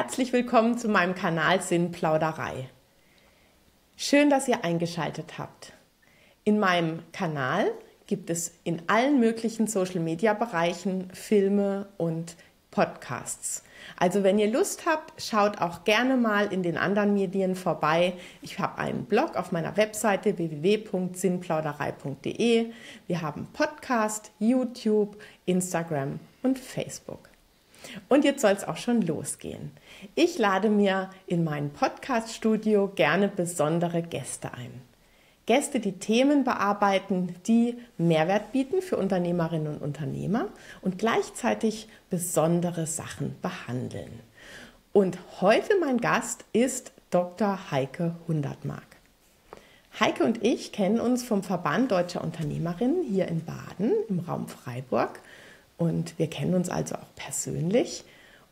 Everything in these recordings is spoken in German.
Herzlich willkommen zu meinem Kanal Sinnplauderei. Schön, dass ihr eingeschaltet habt. In meinem Kanal gibt es in allen möglichen Social-Media-Bereichen Filme und Podcasts. Also wenn ihr Lust habt, schaut auch gerne mal in den anderen Medien vorbei. Ich habe einen Blog auf meiner Webseite www.sinnplauderei.de. Wir haben Podcast, YouTube, Instagram und Facebook. Und jetzt soll es auch schon losgehen. Ich lade mir in meinem Podcast-Studio gerne besondere Gäste ein. Gäste, die Themen bearbeiten, die Mehrwert bieten für Unternehmerinnen und Unternehmer und gleichzeitig besondere Sachen behandeln. Und heute mein Gast ist Dr. Heike Hundertmark. Heike und ich kennen uns vom Verband Deutscher Unternehmerinnen hier in Baden im Raum Freiburg und wir kennen uns also auch persönlich.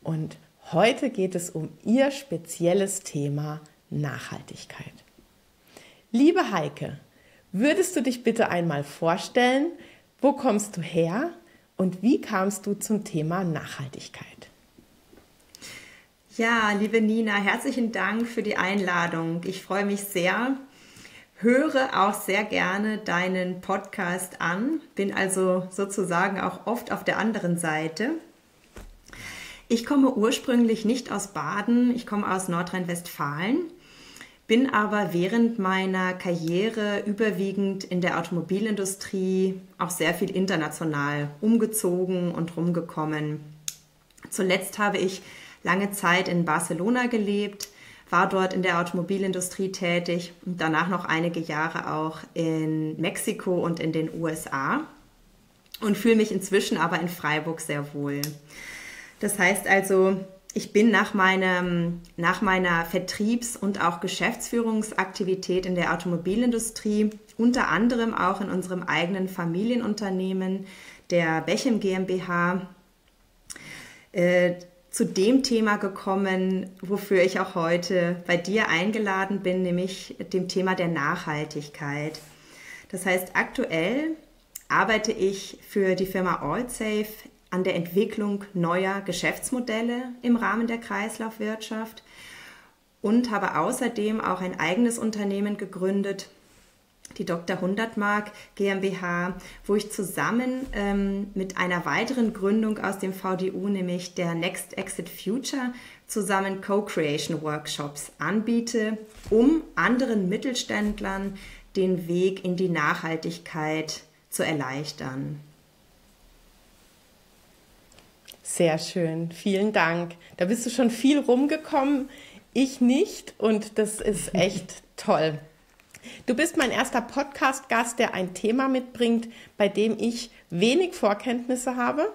Und heute geht es um ihr spezielles Thema Nachhaltigkeit. Liebe Heike, würdest du dich bitte einmal vorstellen, wo kommst du her und wie kamst du zum Thema Nachhaltigkeit? Ja, liebe Nina, herzlichen Dank für die Einladung. Ich freue mich sehr, höre auch sehr gerne deinen Podcast an, bin also sozusagen auch oft auf der anderen Seite. Ich komme ursprünglich nicht aus Baden, ich komme aus Nordrhein-Westfalen. Bin aber während meiner Karriere überwiegend in der Automobilindustrie auch sehr viel international umgezogen und rumgekommen. Zuletzt habe ich lange Zeit in Barcelona gelebt, war dort in der Automobilindustrie tätig und danach noch einige Jahre auch in Mexiko und in den USA und fühle mich inzwischen aber in Freiburg sehr wohl. Das heißt also, ich bin nach meiner Vertriebs- und auch Geschäftsführungsaktivität in der Automobilindustrie unter anderem auch in unserem eigenen Familienunternehmen, der Bechem GmbH, zu dem Thema gekommen, wofür ich auch heute bei dir eingeladen bin, nämlich dem Thema der Nachhaltigkeit. Das heißt, aktuell arbeite ich für die Firma AllSafe an der Entwicklung neuer Geschäftsmodelle im Rahmen der Kreislaufwirtschaft und habe außerdem auch ein eigenes Unternehmen gegründet, die Dr. Hundertmark GmbH, wo ich zusammen mit einer weiteren Gründung aus dem VDU, nämlich der Next Exit Future, zusammen Co-Creation Workshops anbiete, um anderen Mittelständlern den Weg in die Nachhaltigkeit zu erleichtern. Sehr schön, vielen Dank. Da bist du schon viel rumgekommen, ich nicht und das ist echt toll. Du bist mein erster Podcast-Gast, der ein Thema mitbringt, bei dem ich wenig Vorkenntnisse habe.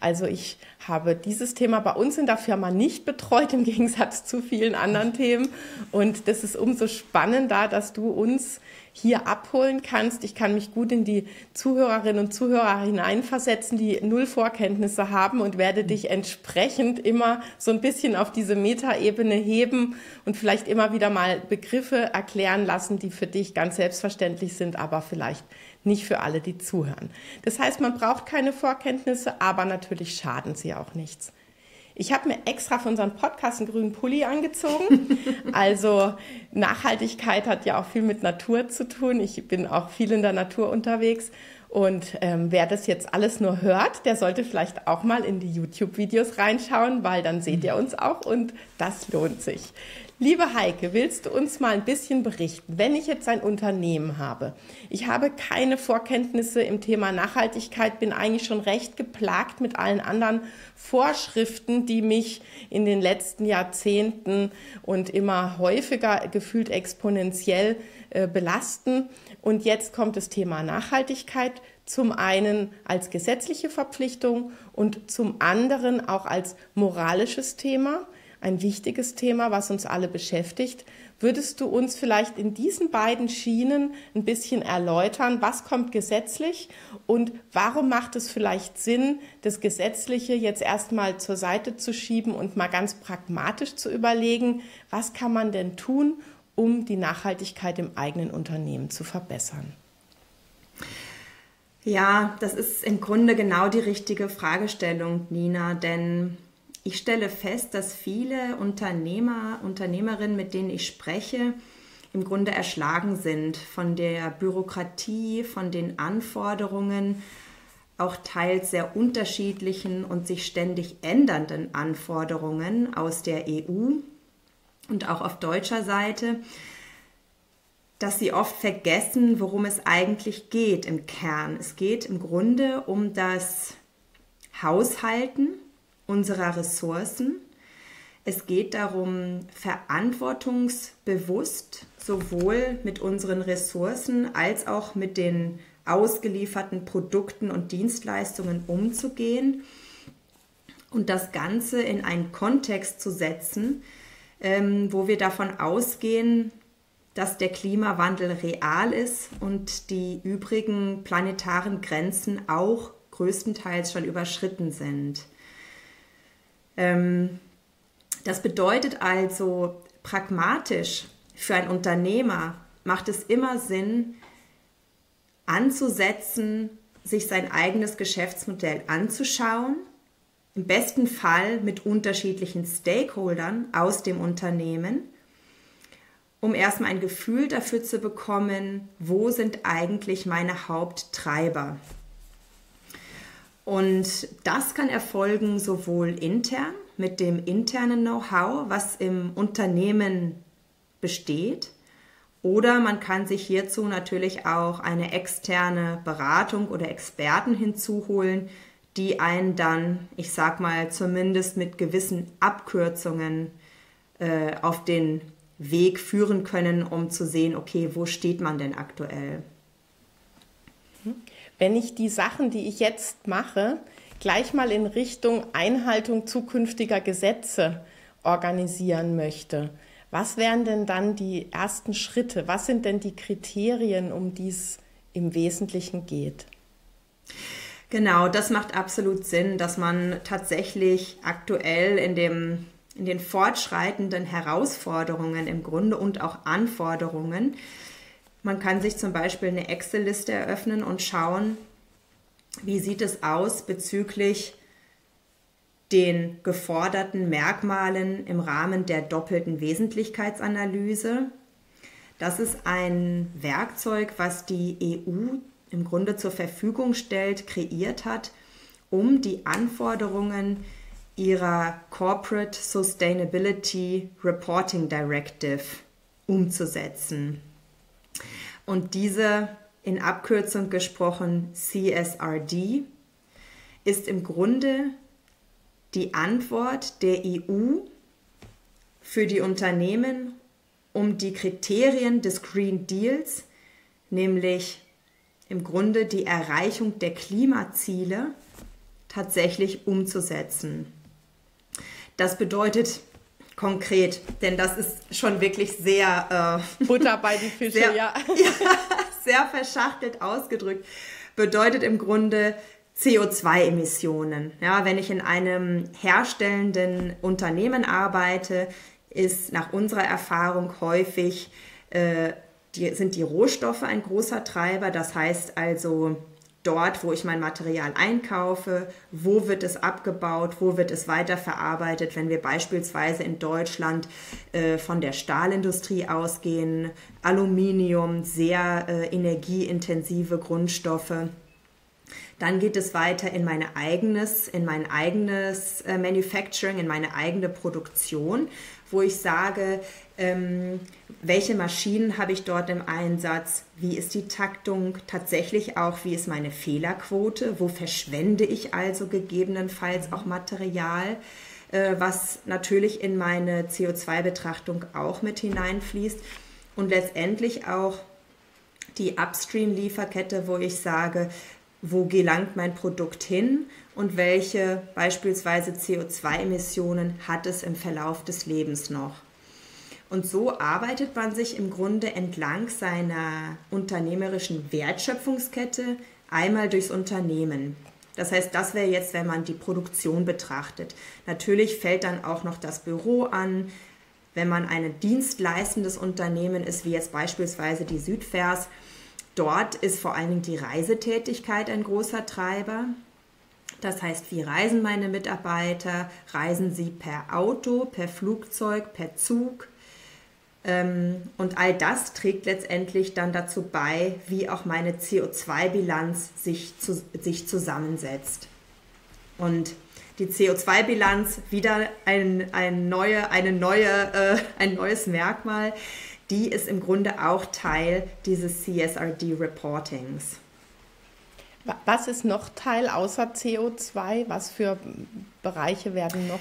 Also ich habe dieses Thema bei uns in der Firma nicht betreut, im Gegensatz zu vielen anderen Themen. Und das ist umso spannender, dass du uns hier abholen kannst. Ich kann mich gut in die Zuhörerinnen und Zuhörer hineinversetzen, die null Vorkenntnisse haben und werde dich entsprechend immer so ein bisschen auf diese Metaebene heben und vielleicht immer wieder mal Begriffe erklären lassen, die für dich ganz selbstverständlich sind, aber vielleicht nicht für alle, die zuhören. Das heißt, man braucht keine Vorkenntnisse, aber natürlich schaden sie auch nichts. Ich habe mir extra für unseren Podcast einen grünen Pulli angezogen. Also Nachhaltigkeit hat ja auch viel mit Natur zu tun. Ich bin auch viel in der Natur unterwegs. Und wer das jetzt alles nur hört, der sollte vielleicht auch mal in die YouTube-Videos reinschauen, weil dann seht ihr uns auch und das lohnt sich. Liebe Heike, willst du uns mal ein bisschen berichten, wenn ich jetzt ein Unternehmen habe? Ich habe keine Vorkenntnisse im Thema Nachhaltigkeit, bin eigentlich schon recht geplagt mit allen anderen Vorschriften, die mich in den letzten Jahrzehnten und immer häufiger gefühlt exponentiell belasten. Und jetzt kommt das Thema Nachhaltigkeit zum einen als gesetzliche Verpflichtung und zum anderen auch als moralisches Thema. Ein wichtiges Thema, was uns alle beschäftigt. Würdest du uns vielleicht in diesen beiden Schienen ein bisschen erläutern, was kommt gesetzlich und warum macht es vielleicht Sinn, das Gesetzliche jetzt erstmal zur Seite zu schieben und mal ganz pragmatisch zu überlegen, was kann man denn tun, um die Nachhaltigkeit im eigenen Unternehmen zu verbessern? Ja, das ist im Grunde genau die richtige Fragestellung, Nina, denn Ich stelle fest, dass viele Unternehmer, Unternehmerinnen, mit denen ich spreche, im Grunde erschlagen sind von der Bürokratie, von den Anforderungen, auch teils sehr unterschiedlichen und sich ständig ändernden Anforderungen aus der EU und auch auf deutscher Seite, dass sie oft vergessen, worum es eigentlich geht im Kern. Es geht im Grunde um das Haushalten unserer Ressourcen. Es geht darum, verantwortungsbewusst sowohl mit unseren Ressourcen als auch mit den ausgelieferten Produkten und Dienstleistungen umzugehen und das Ganze in einen Kontext zu setzen, wo wir davon ausgehen, dass der Klimawandel real ist und die übrigen planetaren Grenzen auch größtenteils schon überschritten sind. Das bedeutet also, pragmatisch für einen Unternehmer macht es immer Sinn, anzusetzen, sich sein eigenes Geschäftsmodell anzuschauen, im besten Fall mit unterschiedlichen Stakeholdern aus dem Unternehmen, um erstmal ein Gefühl dafür zu bekommen, wo sind eigentlich meine Haupttreiber. Und das kann erfolgen sowohl intern, mit dem internen Know-how, was im Unternehmen besteht, oder man kann sich hierzu natürlich auch eine externe Beratung oder Experten hinzuholen, die einen dann, ich sag mal, zumindest mit gewissen Abkürzungen auf den Weg führen können, um zu sehen, okay, wo steht man denn aktuell? Wenn ich die Sachen, die ich jetzt mache, gleich mal in Richtung Einhaltung zukünftiger Gesetze organisieren möchte, was wären denn dann die ersten Schritte? Was sind denn die Kriterien, um die es im Wesentlichen geht? Genau, das macht absolut Sinn, dass man tatsächlich aktuell in den fortschreitenden Herausforderungen im Grunde und auch Anforderungen, man kann sich zum Beispiel eine Excel-Liste eröffnen und schauen, wie sieht es aus bezüglich den geforderten Merkmalen im Rahmen der doppelten Wesentlichkeitsanalyse. Das ist ein Werkzeug, was die EU im Grunde zur Verfügung stellt, kreiert hat, um die Anforderungen ihrer Corporate Sustainability Reporting Directive umzusetzen. Und diese, in Abkürzung gesprochen CSRD, ist im Grunde die Antwort der EU für die Unternehmen, um die Kriterien des Green Deals, nämlich im Grunde die Erreichung der Klimaziele, tatsächlich umzusetzen. Das bedeutet konkret, denn das ist schon wirklich sehr Butter bei die Fische, sehr, ja. Sehr verschachtelt ausgedrückt, bedeutet im Grunde CO2-Emissionen. Ja, wenn ich in einem herstellenden Unternehmen arbeite, ist nach unserer Erfahrung häufig, sind die Rohstoffe ein großer Treiber. Das heißt also, dort, wo ich mein Material einkaufe, wo wird es abgebaut, wo wird es weiterverarbeitet, wenn wir beispielsweise in Deutschland von der Stahlindustrie ausgehen, Aluminium, sehr energieintensive Grundstoffe. Dann geht es weiter in mein eigenes Manufacturing, in meine eigene Produktion, wo ich sage, welche Maschinen habe ich dort im Einsatz, wie ist die Taktung, tatsächlich auch, wie ist meine Fehlerquote, wo verschwende ich also gegebenenfalls auch Material, was natürlich in meine CO2-Betrachtung auch mit hineinfließt, und letztendlich auch die Upstream-Lieferkette, wo ich sage, wo gelangt mein Produkt hin und welche beispielsweise CO2-Emissionen hat es im Verlauf des Lebens noch. Und so arbeitet man sich im Grunde entlang seiner unternehmerischen Wertschöpfungskette einmal durchs Unternehmen. Das heißt, das wäre jetzt, wenn man die Produktion betrachtet. Natürlich fällt dann auch noch das Büro an, wenn man ein dienstleistendes Unternehmen ist, wie jetzt beispielsweise die Südvers. Dort ist vor allen Dingen die Reisetätigkeit ein großer Treiber. Das heißt, wie reisen meine Mitarbeiter? Reisen sie per Auto, per Flugzeug, per Zug? Und all das trägt letztendlich dann dazu bei, wie auch meine CO2-Bilanz sich zusammensetzt. Und die CO2-Bilanz, wieder ein neues Merkmal, die ist im Grunde auch Teil dieses CSRD-Reportings. Was ist noch Teil außer CO2? Was für Bereiche werden noch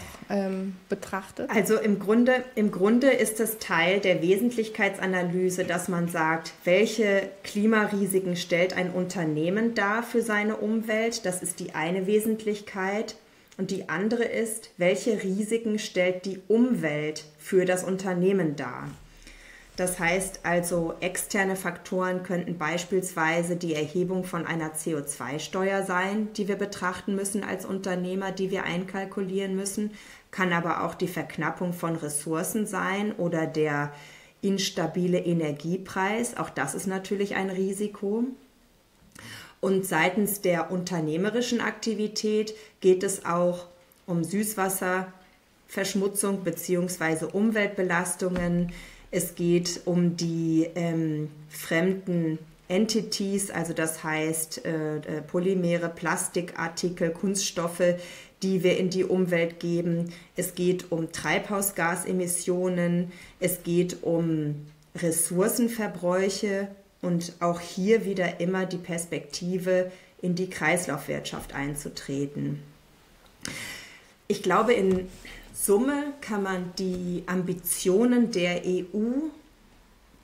betrachtet? Also im Grunde ist es Teil der Wesentlichkeitsanalyse, dass man sagt, welche Klimarisiken stellt ein Unternehmen dar für seine Umwelt? Das ist die eine Wesentlichkeit. Und die andere ist, welche Risiken stellt die Umwelt für das Unternehmen dar? Das heißt also, externe Faktoren könnten beispielsweise die Erhebung von einer CO2-Steuer sein, die wir betrachten müssen als Unternehmer, die wir einkalkulieren müssen. Kann aber auch die Verknappung von Ressourcen sein oder der instabile Energiepreis. Auch das ist natürlich ein Risiko. Und seitens der unternehmerischen Aktivität geht es auch um Süßwasserverschmutzung bzw. Umweltbelastungen. Es geht um die fremden Entities, also das heißt Polymere, Plastikartikel, Kunststoffe, die wir in die Umwelt geben. Es geht um Treibhausgasemissionen, es geht um Ressourcenverbräuche und auch hier wieder immer die Perspektive, in die Kreislaufwirtschaft einzutreten. Ich glaube, in Summe kann man die Ambitionen der EU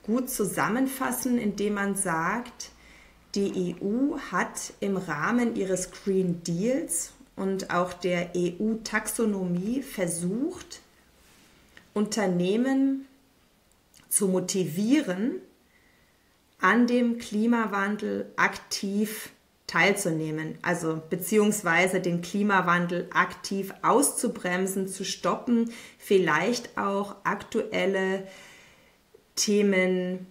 gut zusammenfassen, indem man sagt, die EU hat im Rahmen ihres Green Deals und auch der EU-Taxonomie versucht, Unternehmen zu motivieren, an dem Klimawandel aktiv teilzunehmen, also beziehungsweise den Klimawandel aktiv auszubremsen, zu stoppen, vielleicht auch aktuelle Themen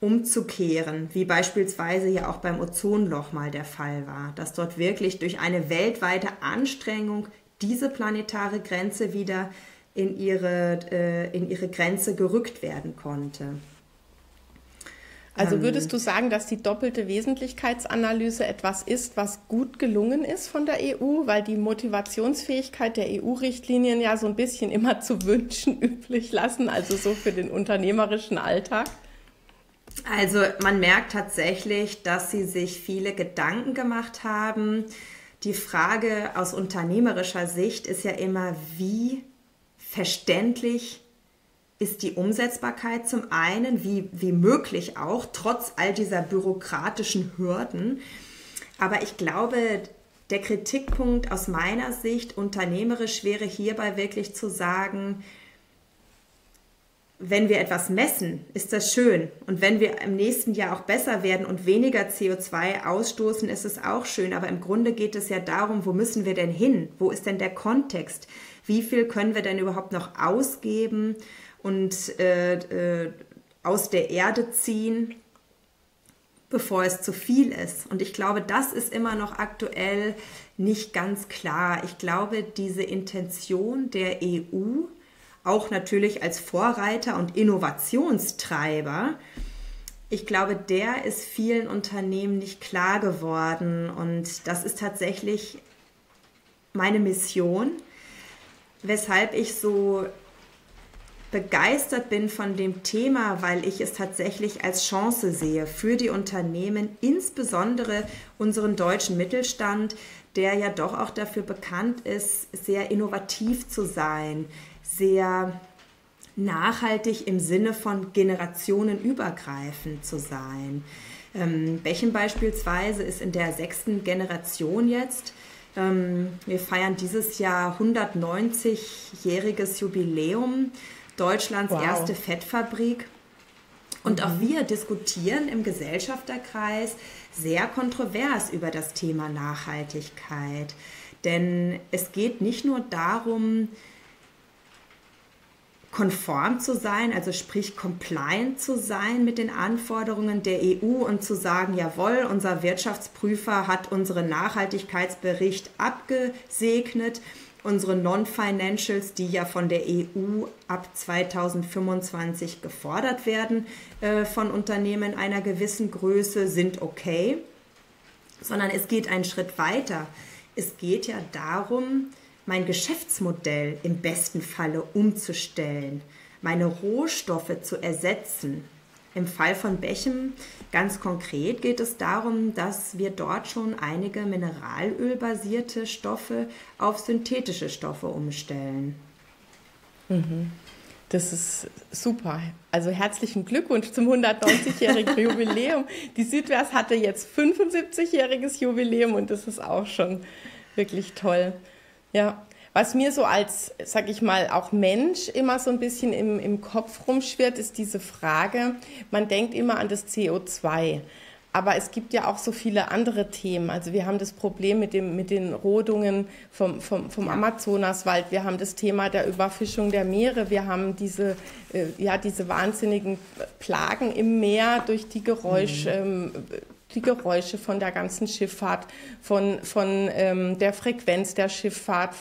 umzukehren, wie beispielsweise ja auch beim Ozonloch mal der Fall war, dass dort wirklich durch eine weltweite Anstrengung diese planetare Grenze wieder in ihre Grenze gerückt werden konnte. Also würdest du sagen, dass die doppelte Wesentlichkeitsanalyse etwas ist, was gut gelungen ist von der EU, weil die Motivationsfähigkeit der EU-Richtlinien ja so ein bisschen immer zu wünschen übrig lassen, also so für den unternehmerischen Alltag? Also man merkt tatsächlich, dass sie sich viele Gedanken gemacht haben. Die Frage aus unternehmerischer Sicht ist ja immer, wie verständlich ist die Umsetzbarkeit zum einen, wie möglich auch, trotz all dieser bürokratischen Hürden. Aber ich glaube, der Kritikpunkt aus meiner Sicht unternehmerisch wäre hierbei wirklich zu sagen, wenn wir etwas messen, ist das schön. Und wenn wir im nächsten Jahr auch besser werden und weniger CO2 ausstoßen, ist es auch schön. Aber im Grunde geht es ja darum, wo müssen wir denn hin? Wo ist denn der Kontext? Wie viel können wir denn überhaupt noch ausgeben und aus der Erde ziehen, bevor es zu viel ist? Und ich glaube, das ist immer noch aktuell nicht ganz klar. Ich glaube, diese Intention der EU, auch natürlich als Vorreiter und Innovationstreiber, ich glaube, der ist vielen Unternehmen nicht klar geworden. Und das ist tatsächlich meine Mission, weshalb ich so begeistert bin von dem Thema, weil ich es tatsächlich als Chance sehe für die Unternehmen, insbesondere unseren deutschen Mittelstand, der ja doch auch dafür bekannt ist, sehr innovativ zu sein, sehr nachhaltig im Sinne von generationenübergreifend zu sein. Bechem beispielsweise ist in der 6. Generation jetzt. Wir feiern dieses Jahr 190-jähriges Jubiläum, Deutschlands erste Fettfabrik. Und auch wir diskutieren im Gesellschafterkreis sehr kontrovers über das Thema Nachhaltigkeit. Denn es geht nicht nur darum, konform zu sein, also sprich compliant zu sein mit den Anforderungen der EU und zu sagen, jawohl, unser Wirtschaftsprüfer hat unseren Nachhaltigkeitsbericht abgesegnet, unsere Non-Financials, die ja von der EU ab 2025 gefordert werden, von Unternehmen einer gewissen Größe, sind okay, sondern es geht einen Schritt weiter. Es geht ja darum, mein Geschäftsmodell im besten Falle umzustellen, meine Rohstoffe zu ersetzen. Im Fall von Bechem ganz konkret geht es darum, dass wir dort schon einige mineralölbasierte Stoffe auf synthetische Stoffe umstellen. Das ist super. Also herzlichen Glückwunsch zum 190-jährigen Jubiläum. Die Südvers hatte jetzt 75-jähriges Jubiläum und das ist auch schon wirklich toll. Ja, was mir so als, sag ich mal, auch Mensch immer so ein bisschen im Kopf rumschwirrt, ist diese Frage, man denkt immer an das CO2, aber es gibt ja auch so viele andere Themen. Also wir haben das Problem mit den Rodungen vom Amazonaswald, wir haben das Thema der Überfischung der Meere, wir haben diese wahnsinnigen Plagen im Meer durch die Geräusche, die Geräusche von der ganzen Schifffahrt, von der Frequenz der Schifffahrt,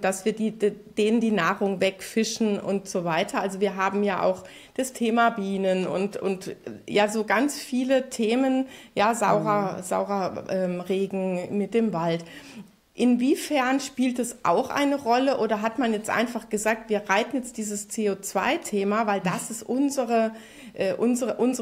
dass wir denen die Nahrung wegfischen und so weiter. Also wir haben ja auch das Thema Bienen und ja so ganz viele Themen, ja saurer Regen mit dem Wald. Inwiefern spielt es auch eine Rolle oder hat man jetzt einfach gesagt, wir reiten jetzt dieses CO2-Thema, weil das ist unsere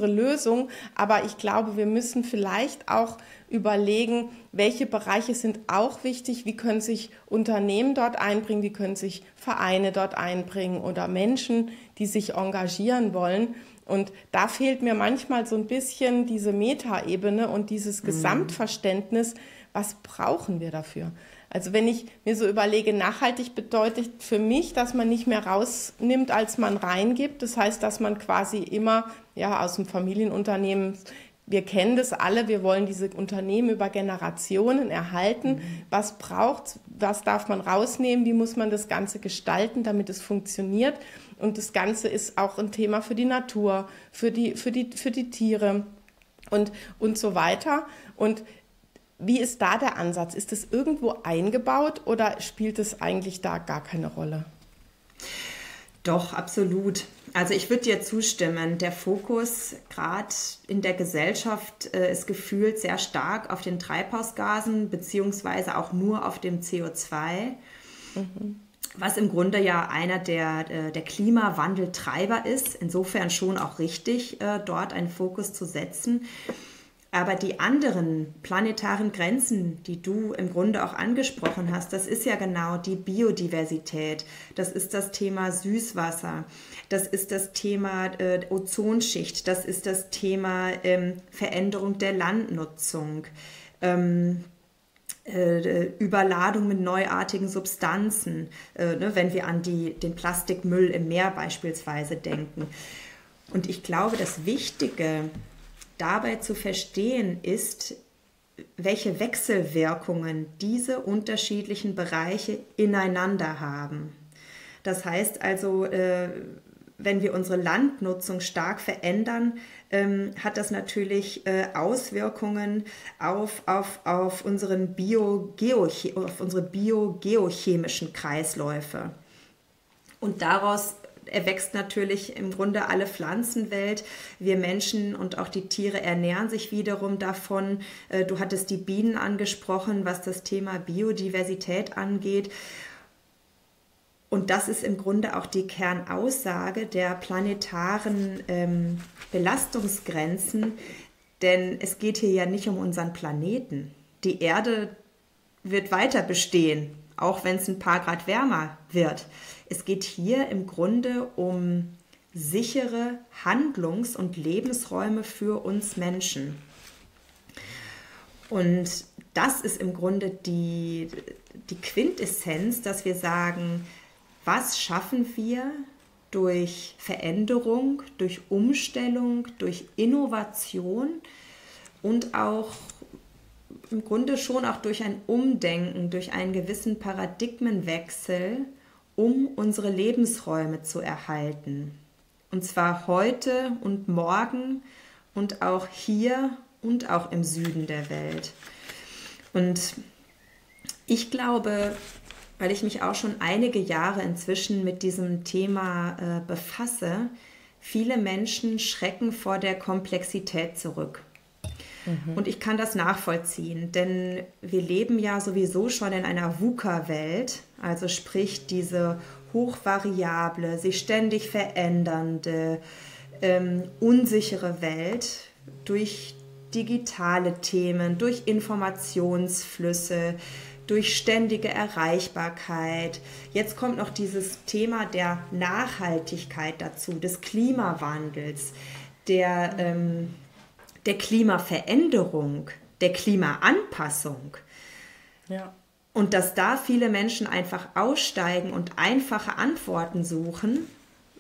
Lösung, aber ich glaube, wir müssen vielleicht auch überlegen, welche Bereiche sind auch wichtig, wie können sich Unternehmen dort einbringen, wie können sich Vereine dort einbringen oder Menschen, die sich engagieren wollen. Und da fehlt mir manchmal so ein bisschen diese Metaebene und dieses Gesamtverständnis, was brauchen wir dafür? Also wenn ich mir so überlege, nachhaltig bedeutet für mich, dass man nicht mehr rausnimmt, als man reingibt. Das heißt, dass man quasi immer aus dem Familienunternehmen, wir kennen das alle, wir wollen diese Unternehmen über Generationen erhalten. Was braucht, was darf man rausnehmen, wie muss man das Ganze gestalten, damit es funktioniert? Und das Ganze ist auch ein Thema für die Natur, für die Tiere und so weiter. Und wie ist da der Ansatz? Ist das irgendwo eingebaut oder spielt es eigentlich da gar keine Rolle? Doch, absolut. Also ich würde dir zustimmen. Der Fokus gerade in der Gesellschaft ist gefühlt sehr stark auf den Treibhausgasen beziehungsweise auch nur auf dem CO2, was im Grunde ja einer der Klimawandeltreiber ist. Insofern schon auch richtig, dort einen Fokus zu setzen. Aber die anderen planetaren Grenzen, die du im Grunde auch angesprochen hast, das ist ja genau die Biodiversität, das ist das Thema Süßwasser, das ist das Thema Ozonschicht, das ist das Thema Veränderung der Landnutzung, Überladung mit neuartigen Substanzen, wenn wir an den Plastikmüll im Meer beispielsweise denken. Und ich glaube, das Wichtige dabei zu verstehen ist, welche Wechselwirkungen diese unterschiedlichen Bereiche ineinander haben. Das heißt also, wenn wir unsere Landnutzung stark verändern, hat das natürlich Auswirkungen auf unsere biogeochemischen Kreisläufe. Und daraus erwächst natürlich im Grunde alle Pflanzenwelt. Wir Menschen und auch die Tiere ernähren sich wiederum davon. Du hattest die Bienen angesprochen, was das Thema Biodiversität angeht. Und das ist im Grunde auch die Kernaussage der planetaren Belastungsgrenzen. Denn es geht hier ja nicht um unseren Planeten. Die Erde wird weiter bestehen, auch wenn es ein paar Grad wärmer wird. Es geht hier im Grunde um sichere Handlungs- und Lebensräume für uns Menschen. Und das ist im Grunde die Quintessenz, dass wir sagen, was schaffen wir durch Veränderung, durch Umstellung, durch Innovation und auch im Grunde schon auch durch ein Umdenken, durch einen gewissen Paradigmenwechsel, um unsere Lebensräume zu erhalten. Und zwar heute und morgen und auch hier und auch im Süden der Welt. Und ich glaube, weil ich mich auch schon einige Jahre inzwischen mit diesem Thema befasse, viele Menschen schrecken vor der Komplexität zurück. Mhm. Und ich kann das nachvollziehen, denn wir leben ja sowieso schon in einer VUCA-Welt, also sprich diese hochvariable, sich ständig verändernde, unsichere Welt durch digitale Themen, durch Informationsflüsse, durch ständige Erreichbarkeit. Jetzt kommt noch dieses Thema der Nachhaltigkeit dazu, des Klimawandels, der Klimaveränderung, der Klimaanpassung. Ja. Und dass da viele Menschen einfach aussteigen und einfache Antworten suchen,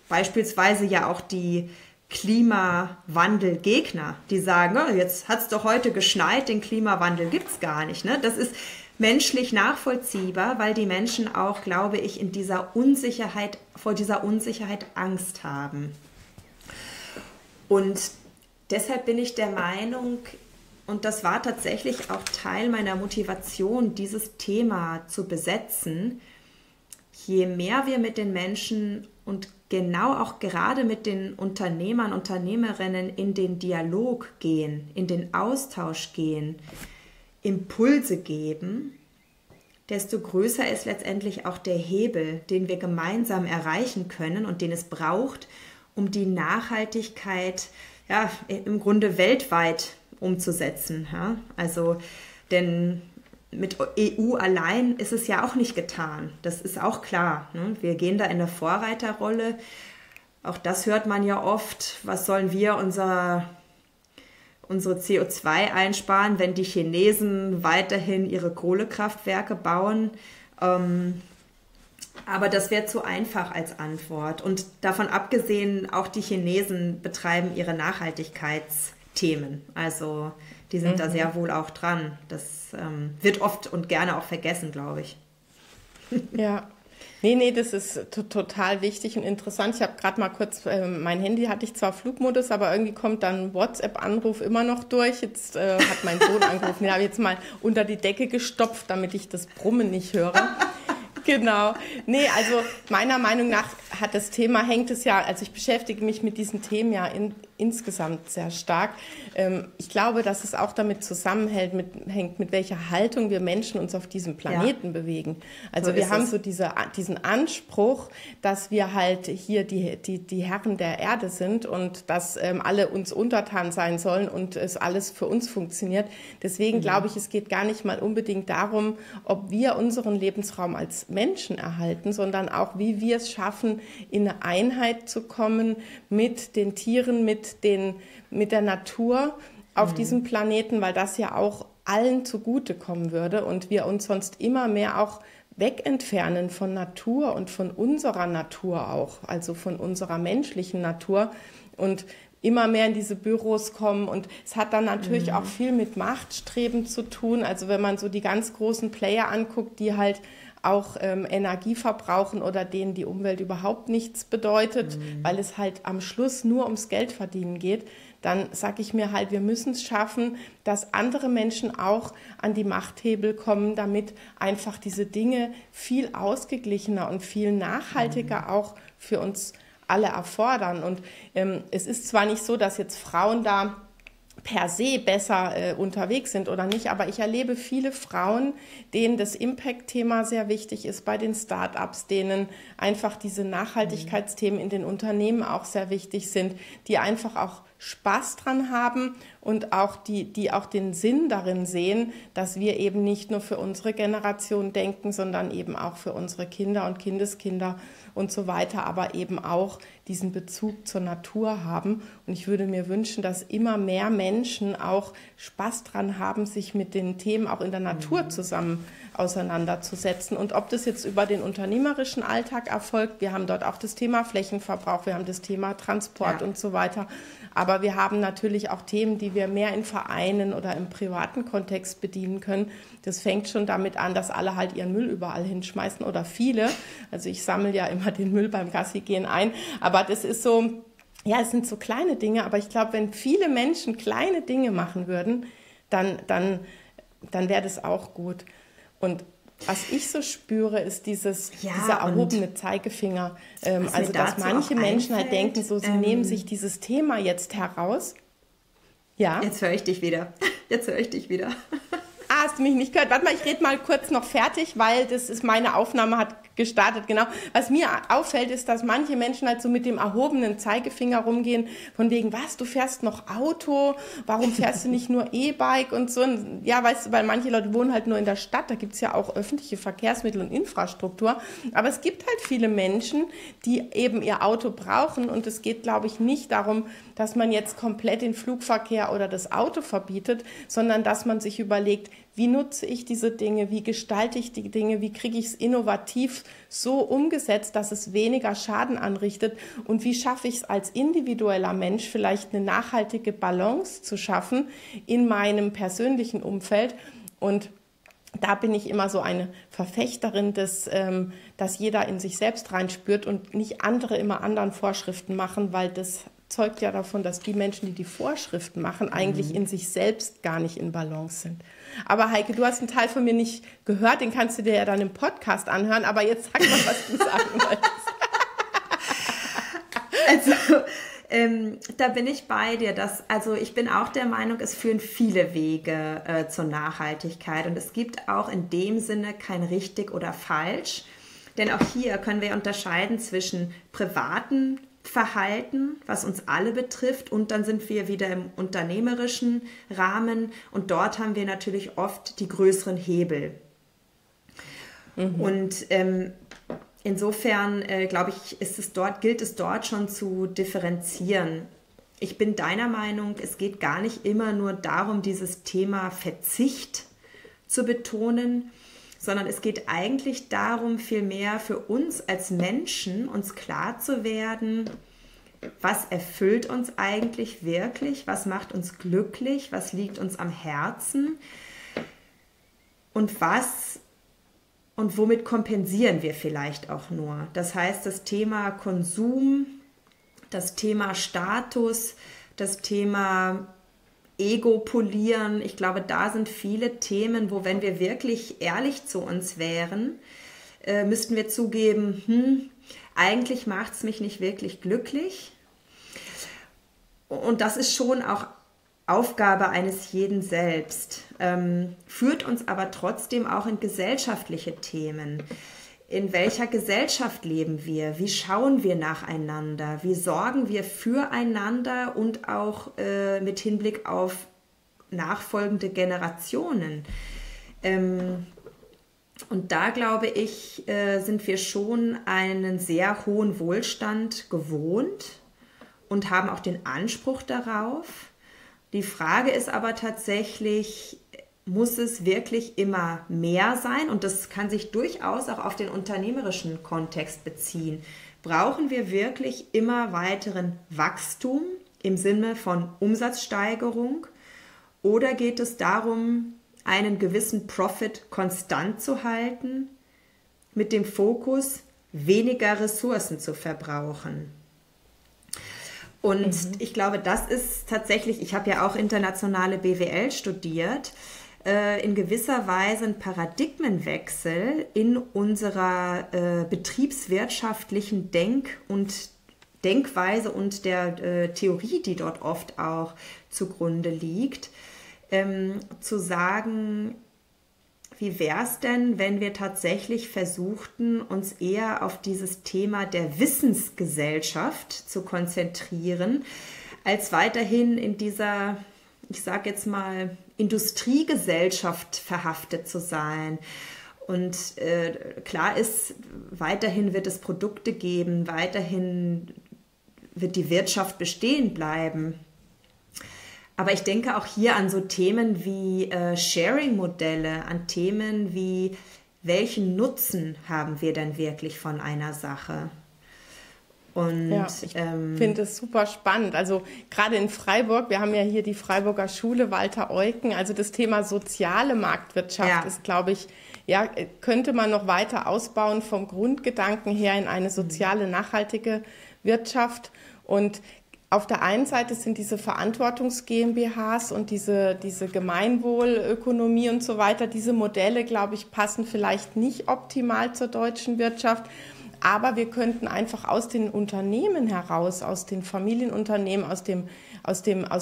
beispielsweise ja auch die Klimawandelgegner, die sagen, oh, jetzt hat es doch heute geschneit, den Klimawandel gibt es gar nicht. Ne? Das ist menschlich nachvollziehbar, weil die Menschen auch, glaube ich, in dieser Unsicherheit, vor dieser Unsicherheit Angst haben. Und deshalb bin ich der Meinung, und das war tatsächlich auch Teil meiner Motivation, dieses Thema zu besetzen, je mehr wir mit den Menschen und genau auch gerade mit den Unternehmern, Unternehmerinnen in den Dialog gehen, in den Austausch gehen, Impulse geben, desto größer ist letztendlich auch der Hebel, den wir gemeinsam erreichen können und den es braucht, um die Nachhaltigkeit ja, im Grunde weltweit umzusetzen. Ja? Also, denn mit EU allein ist es ja auch nicht getan. Das ist auch klar. Ne? Wir gehen da in eine Vorreiterrolle. Auch das hört man ja oft. Was sollen wir unsere CO2 einsparen, wenn die Chinesen weiterhin ihre Kohlekraftwerke bauen? Aber das wäre zu einfach als Antwort. Und davon abgesehen, auch die Chinesen betreiben ihre Nachhaltigkeitsthemen. Also die sind da sehr wohl auch dran. Das wird oft und gerne auch vergessen, glaube ich. Ja. Nee, das ist total wichtig und interessant. Ich habe gerade mal kurz, mein Handy hatte ich zwar Flugmodus, aber irgendwie kommt dann WhatsApp-Anruf immer noch durch. Jetzt hat mein Sohn angerufen, den habe ich jetzt mal unter die Decke gestopft, damit ich das Brummen nicht höre. Genau. Nee, also meiner Meinung nach hat das Thema, hängt es ja, also ich beschäftige mich mit diesen Themen ja insgesamt sehr stark. Ich glaube, dass es auch damit zusammenhängt, mit welcher Haltung wir Menschen uns auf diesem Planeten bewegen. Also so wir haben so diesen Anspruch, dass wir halt hier die Herren der Erde sind und dass alle uns untertan sein sollen und es alles für uns funktioniert. Deswegen glaube ich, es geht gar nicht mal unbedingt darum, ob wir unseren Lebensraum als Menschen erhalten, sondern auch, wie wir es schaffen, in eine Einheit zu kommen mit den Tieren, mit der Natur auf diesem Planeten, weil das ja auch allen zugutekommen würde und wir uns sonst immer mehr auch wegentfernen von Natur und von unserer Natur auch, also von unserer menschlichen Natur und immer mehr in diese Büros kommen. Und es hat dann natürlich auch viel mit Machtstreben zu tun. Also wenn man so die ganz großen Player anguckt, die halt auch Energie verbrauchen oder denen die Umwelt überhaupt nichts bedeutet, weil es halt am Schluss nur ums Geldverdienen geht, dann sage ich mir halt, wir müssen es schaffen, dass andere Menschen auch an die Machthebel kommen, damit einfach diese Dinge viel ausgeglichener und viel nachhaltiger auch für uns alle erfordern. Und es ist zwar nicht so, dass jetzt Frauen da per se besser unterwegs sind oder nicht, aber ich erlebe viele Frauen, denen das Impact-Thema sehr wichtig ist, bei den Start-ups, denen einfach diese Nachhaltigkeitsthemen in den Unternehmen auch sehr wichtig sind, die einfach auch Spaß dran haben und auch die auch den Sinn darin sehen, dass wir eben nicht nur für unsere Generation denken, sondern eben auch für unsere Kinder und Kindeskinder und so weiter, aber eben auch diesen Bezug zur Natur haben. Und ich würde mir wünschen, dass immer mehr Menschen auch Spaß dran haben, sich mit den Themen auch in der Natur zusammen auseinanderzusetzen. Und ob das jetzt über den unternehmerischen Alltag erfolgt, wir haben dort auch das Thema Flächenverbrauch, wir haben das Thema Transport und so weiter. Aber wir haben natürlich auch Themen, die wir mehr in Vereinen oder im privaten Kontext bedienen können. Das fängt schon damit an, dass alle halt ihren Müll überall hinschmeißen oder viele. Also ich sammle ja immer den Müll beim Gassigehen ein, aber das ist so, ja, es sind so kleine Dinge, aber ich glaube, wenn viele Menschen kleine Dinge machen würden, dann wäre das auch gut. Und was ich so spüre, ist dieser erhobene Zeigefinger. Also, dass manche Menschen halt denken, so, sie nehmen sich dieses Thema jetzt heraus. Ja. Jetzt höre ich dich wieder. Ah, hast du mich nicht gehört? Warte mal, ich rede mal kurz noch fertig, weil das ist, meine Aufnahme hat gestartet, genau. Was mir auffällt, ist, dass manche Menschen halt so mit dem erhobenen Zeigefinger rumgehen, von wegen, was, du fährst noch Auto, warum fährst du nicht nur E-Bike und so. Ja, weißt du, weil manche Leute wohnen halt nur in der Stadt, da gibt es ja auch öffentliche Verkehrsmittel und Infrastruktur. Aber es gibt halt viele Menschen, die eben ihr Auto brauchen und es geht, glaube ich, nicht darum, dass man jetzt komplett den Flugverkehr oder das Auto verbietet, sondern dass man sich überlegt, wie nutze ich diese Dinge, wie gestalte ich die Dinge, wie kriege ich es innovativ so umgesetzt, dass es weniger Schaden anrichtet und wie schaffe ich es als individueller Mensch vielleicht eine nachhaltige Balance zu schaffen in meinem persönlichen Umfeld. Und da bin ich immer so eine Verfechterin, dass jeder in sich selbst reinspürt und nicht andere immer anderen Vorschriften machen, weil das zeugt ja davon, dass die Menschen, die die Vorschriften machen, eigentlich in sich selbst gar nicht in Balance sind. Aber Heike, du hast einen Teil von mir nicht gehört, den kannst du dir ja dann im Podcast anhören, aber jetzt sag mal, was du sagen wolltest. Also, da bin ich bei dir. Also ich bin auch der Meinung, es führen viele Wege zur Nachhaltigkeit und es gibt auch in dem Sinne kein richtig oder falsch, denn auch hier können wir unterscheiden zwischen privaten Verhalten, was uns alle betrifft, und dann sind wir wieder im unternehmerischen Rahmen und dort haben wir natürlich oft die größeren Hebel. Und insofern glaube ich, gilt es dort schon zu differenzieren. Ich bin deiner Meinung, es geht gar nicht immer nur darum, dieses Thema Verzicht zu betonen, sondern es geht eigentlich darum, vielmehr für uns als Menschen, uns klar zu werden, was erfüllt uns eigentlich wirklich, was macht uns glücklich, was liegt uns am Herzen und womit kompensieren wir vielleicht auch nur. Das heißt, das Thema Konsum, das Thema Status, das Thema Ego polieren. Ich glaube, da sind viele Themen, wo, wenn wir wirklich ehrlich zu uns wären, müssten wir zugeben, eigentlich macht es mich nicht wirklich glücklich. Und das ist schon auch Aufgabe eines jeden selbst, führt uns aber trotzdem auch in gesellschaftliche Themen. In welcher Gesellschaft leben wir? Wie schauen wir nacheinander? Wie sorgen wir füreinander und auch mit Hinblick auf nachfolgende Generationen? Und da, glaube ich, sind wir schon einen sehr hohen Wohlstand gewohnt und haben auch den Anspruch darauf. Die Frage ist aber tatsächlich, muss es wirklich immer mehr sein? Und das kann sich durchaus auch auf den unternehmerischen Kontext beziehen. Brauchen wir wirklich immer weiteren Wachstum im Sinne von Umsatzsteigerung? Oder geht es darum, einen gewissen Profit konstant zu halten, mit dem Fokus, weniger Ressourcen zu verbrauchen? Und ich glaube, das ist tatsächlich, ich habe ja auch internationale BWL studiert, in gewisser Weise ein Paradigmenwechsel in unserer betriebswirtschaftlichen Denkweise und der Theorie, die dort oft auch zugrunde liegt, zu sagen, wie wäre es denn, wenn wir tatsächlich versuchten, uns eher auf dieses Thema der Wissensgesellschaft zu konzentrieren, als weiterhin in dieser, ich sage jetzt mal, Industriegesellschaft verhaftet zu sein. Und klar ist, weiterhin wird es Produkte geben, weiterhin wird die Wirtschaft bestehen bleiben. Aber ich denke auch hier an so Themen wie Sharing-Modelle, an Themen wie, welchen Nutzen haben wir denn wirklich von einer Sache? Und ja, ich finde es super spannend. Also gerade in Freiburg, wir haben ja hier die Freiburger Schule Walter Eucken. Also das Thema soziale Marktwirtschaft ist, glaube ich, ja, könnte man noch weiter ausbauen vom Grundgedanken her in eine soziale, nachhaltige Wirtschaft. Und auf der einen Seite sind diese Verantwortungs-GmbHs und diese Gemeinwohlökonomie und so weiter, diese Modelle, glaube ich, passen vielleicht nicht optimal zur deutschen Wirtschaft. Aber wir könnten einfach aus den Unternehmen heraus, aus den Familienunternehmen, aus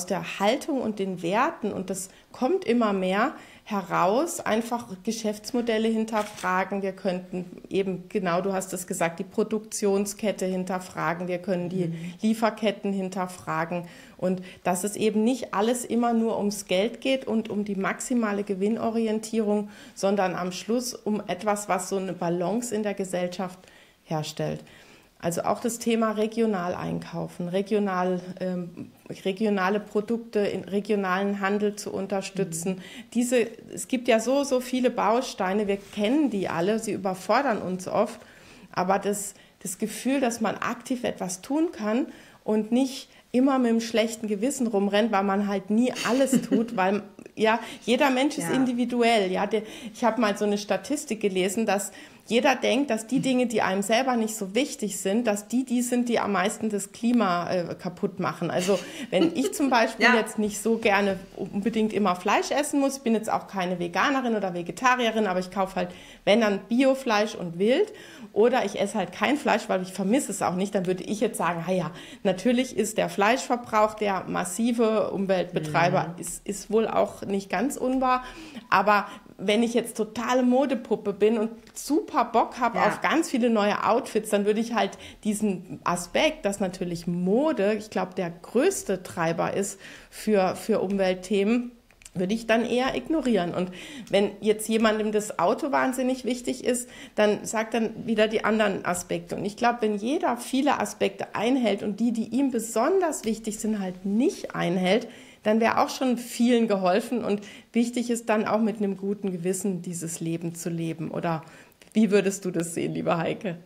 der Haltung und den Werten, und das kommt immer mehr heraus, einfach Geschäftsmodelle hinterfragen. Wir könnten eben, genau, du hast es gesagt, die Produktionskette hinterfragen. Wir können die Lieferketten hinterfragen. Und dass es eben nicht alles immer nur ums Geld geht und um die maximale Gewinnorientierung, sondern am Schluss um etwas, was so eine Balance in der Gesellschaft herstellt. Also auch das Thema regional einkaufen, regionale Produkte in regionalen Handel zu unterstützen. Es gibt ja so viele Bausteine, wir kennen die alle, sie überfordern uns oft, aber das Gefühl, dass man aktiv etwas tun kann und nicht immer mit einem schlechten Gewissen rumrennt, weil man halt nie alles tut, weil ja jeder Mensch ist individuell. Ja, ich habe mal so eine Statistik gelesen, dass jeder denkt, dass die Dinge, die einem selber nicht so wichtig sind, dass die sind, die am meisten das Klima kaputt machen. Also wenn ich zum Beispiel jetzt nicht so gerne unbedingt immer Fleisch essen muss, ich bin jetzt auch keine Veganerin oder Vegetarierin, aber ich kaufe halt, wenn dann Biofleisch und Wild, oder ich esse halt kein Fleisch, weil ich vermisse es auch nicht, dann würde ich jetzt sagen, ja, natürlich ist der Fleischverbrauch, der massive Umweltbetreiber, ist wohl auch nicht ganz unwahr. Aber wenn ich jetzt totale Modepuppe bin und super Bock habe auf ganz viele neue Outfits, dann würde ich halt diesen Aspekt, dass natürlich Mode, ich glaube, der größte Treiber ist für Umweltthemen, würde ich dann eher ignorieren. Und wenn jetzt jemandem das Auto wahnsinnig wichtig ist, dann sagt dann wieder die anderen Aspekte. Und ich glaube, wenn jeder viele Aspekte einhält und die ihm besonders wichtig sind, halt nicht einhält, dann wäre auch schon vielen geholfen. Und wichtig ist dann auch, mit einem guten Gewissen dieses Leben zu leben. Oder wie würdest du das sehen, liebe Heike?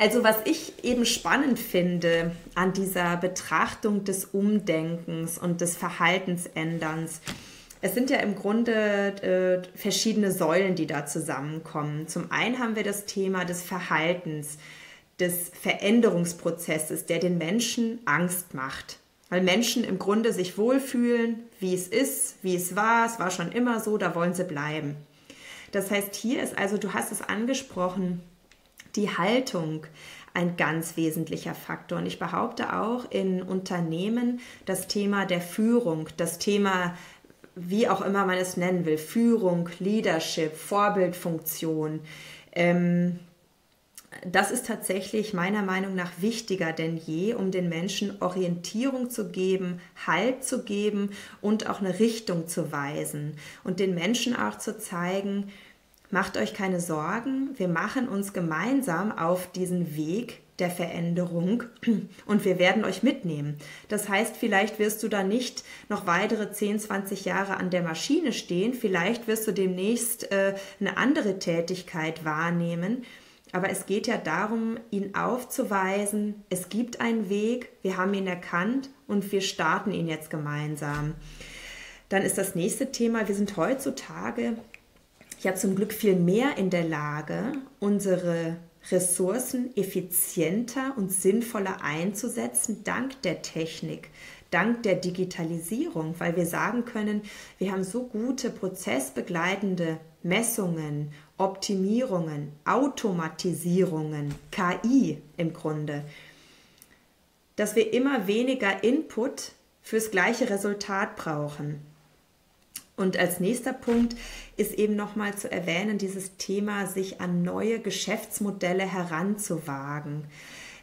Also was ich eben spannend finde an dieser Betrachtung des Umdenkens und des Verhaltensänderns, es sind ja im Grunde verschiedene Säulen, die da zusammenkommen. Zum einen haben wir das Thema des Verhaltens, des Veränderungsprozesses, der den Menschen Angst macht. Weil Menschen im Grunde sich wohlfühlen, wie es ist, wie es war schon immer so, da wollen sie bleiben. Das heißt, hier ist also, du hast es angesprochen, die Haltung ein ganz wesentlicher Faktor. Und ich behaupte auch in Unternehmen das Thema der Führung, das Thema, wie auch immer man es nennen will, Führung, Leadership, Vorbildfunktion. Das ist tatsächlich meiner Meinung nach wichtiger denn je, um den Menschen Orientierung zu geben, Halt zu geben und auch eine Richtung zu weisen und den Menschen auch zu zeigen, macht euch keine Sorgen, wir machen uns gemeinsam auf diesen Weg der Veränderung und wir werden euch mitnehmen. Das heißt, vielleicht wirst du da nicht noch weitere 10, 20 Jahre an der Maschine stehen, vielleicht wirst du demnächst eine andere Tätigkeit wahrnehmen. Aber es geht ja darum, ihn aufzuweisen, es gibt einen Weg, wir haben ihn erkannt und wir starten ihn jetzt gemeinsam. Dann ist das nächste Thema, wir sind heutzutage ja zum Glück viel mehr in der Lage, unsere Ressourcen effizienter und sinnvoller einzusetzen, dank der Technik, dank der Digitalisierung, weil wir sagen können, wir haben so gute prozessbegleitende Messungen, Optimierungen, Automatisierungen, KI im Grunde, dass wir immer weniger Input fürs gleiche Resultat brauchen. Und als nächster Punkt ist eben nochmal zu erwähnen, dieses Thema, sich an neue Geschäftsmodelle heranzuwagen.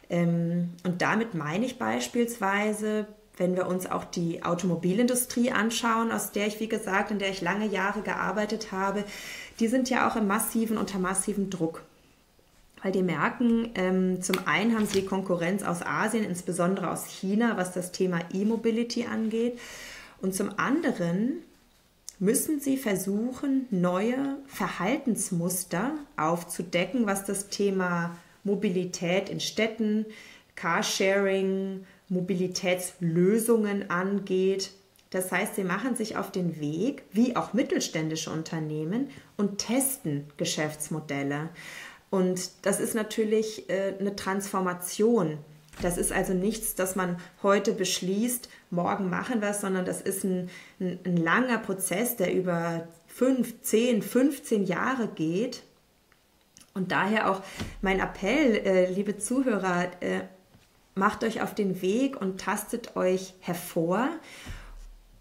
Und damit meine ich beispielsweise, wenn wir uns auch die Automobilindustrie anschauen, in der ich lange Jahre gearbeitet habe, die sind ja auch unter massivem Druck. weil die merken, zum einen haben sie Konkurrenz aus Asien, insbesondere aus China, was das Thema E-Mobility angeht. Und zum anderen müssen sie versuchen, neue Verhaltensmuster aufzudecken, was das Thema Mobilität in Städten, Carsharing, Mobilitätslösungen angeht. Das heißt, sie machen sich auf den Weg, wie auch mittelständische Unternehmen, und testen Geschäftsmodelle. Und das ist natürlich eine Transformation. Das ist also nichts, das man heute beschließt, morgen machen wir es, sondern das ist ein langer Prozess, der über 5, 10, 15 Jahre geht. Und daher auch mein Appell, liebe Zuhörer, macht euch auf den Weg und tastet euch hervor,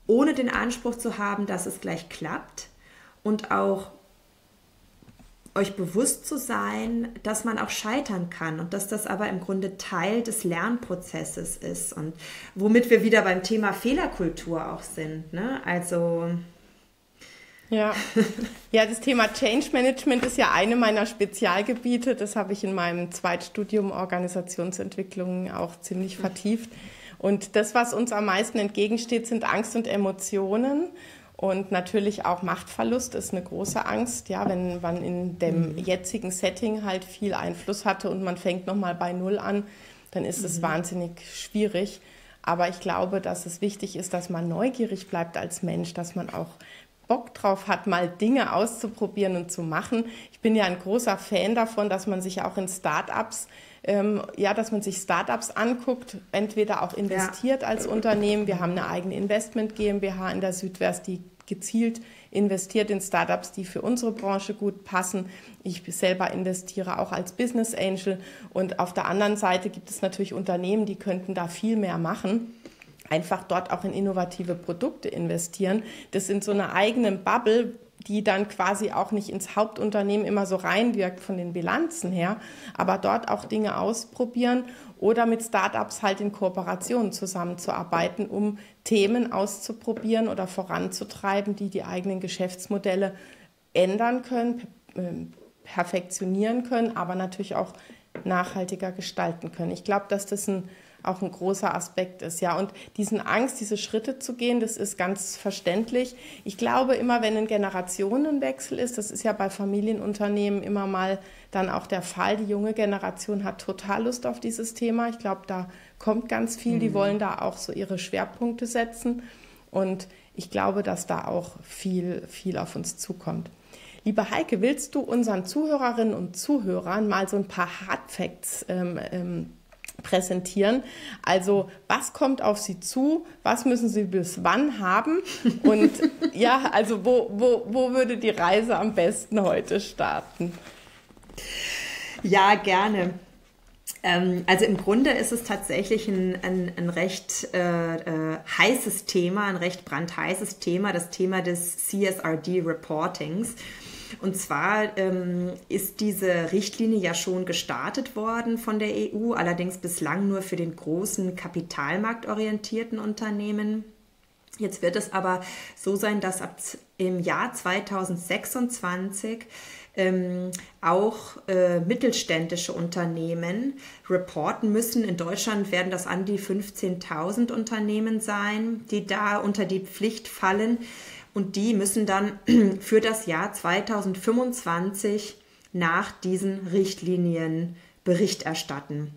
ohne den Anspruch zu haben, dass es gleich klappt, und auch euch bewusst zu sein, dass man auch scheitern kann und dass das aber im Grunde Teil des Lernprozesses ist, und womit wir wieder beim Thema Fehlerkultur auch sind, ne? Also ja. Ja, das Thema Change Management ist ja eine meiner Spezialgebiete. Das habe ich in meinem Zweitstudium Organisationsentwicklung auch ziemlich vertieft. Und das, was uns am meisten entgegensteht, sind Angst und Emotionen. Und natürlich auch Machtverlust ist eine große Angst, ja, wenn man in dem jetzigen Setting halt viel Einfluss hatte und man fängt nochmal bei Null an, dann ist es wahnsinnig schwierig. Aber ich glaube, dass es wichtig ist, dass man neugierig bleibt als Mensch, dass man auch Bock drauf hat, mal Dinge auszuprobieren und zu machen. Ich bin ja ein großer Fan davon, dass man sich auch in Start-ups anguckt, entweder auch investiert als Unternehmen. Wir haben eine eigene Investment GmbH in der Südvers, die gezielt investiert in Startups, die für unsere Branche gut passen. Ich selber investiere auch als Business Angel. Und auf der anderen Seite gibt es natürlich Unternehmen, die könnten da viel mehr machen. Einfach dort auch in innovative Produkte investieren. Das in so einer eigenen Bubble, die dann quasi auch nicht ins Hauptunternehmen immer so reinwirkt von den Bilanzen her, aber dort auch Dinge ausprobieren oder mit Startups halt in Kooperationen zusammenzuarbeiten, um Themen auszuprobieren oder voranzutreiben, die die eigenen Geschäftsmodelle ändern können, perfektionieren können, aber natürlich auch nachhaltiger gestalten können. Ich glaube, dass das auch ein großer Aspekt ist, ja. Und diese Schritte zu gehen, das ist ganz verständlich. Ich glaube immer, wenn ein Generationenwechsel ist, das ist ja bei Familienunternehmen immer mal dann auch der Fall, die junge Generation hat total Lust auf dieses Thema. Ich glaube, da kommt ganz viel, die wollen da auch so ihre Schwerpunkte setzen. Und ich glaube, dass da auch viel, viel auf uns zukommt. Liebe Heike, willst du unseren Zuhörerinnen und Zuhörern mal so ein paar Hardfacts präsentieren? Also was kommt auf Sie zu? Was müssen Sie bis wann haben? Und ja, also wo würde die Reise am besten heute starten? Ja, gerne. Also im Grunde ist es tatsächlich ein recht heißes Thema, ein recht brandheißes Thema, das Thema des CSRD-Reportings. Und zwar ist diese Richtlinie ja schon gestartet worden von der EU, allerdings bislang nur für den großen kapitalmarktorientierten Unternehmen. Jetzt wird es aber so sein, dass ab im Jahr 2026 auch mittelständische Unternehmen reporten müssen. In Deutschland werden das an die 15.000 Unternehmen sein, die da unter die Pflicht fallen. Und die müssen dann für das Jahr 2025 nach diesen Richtlinien Bericht erstatten.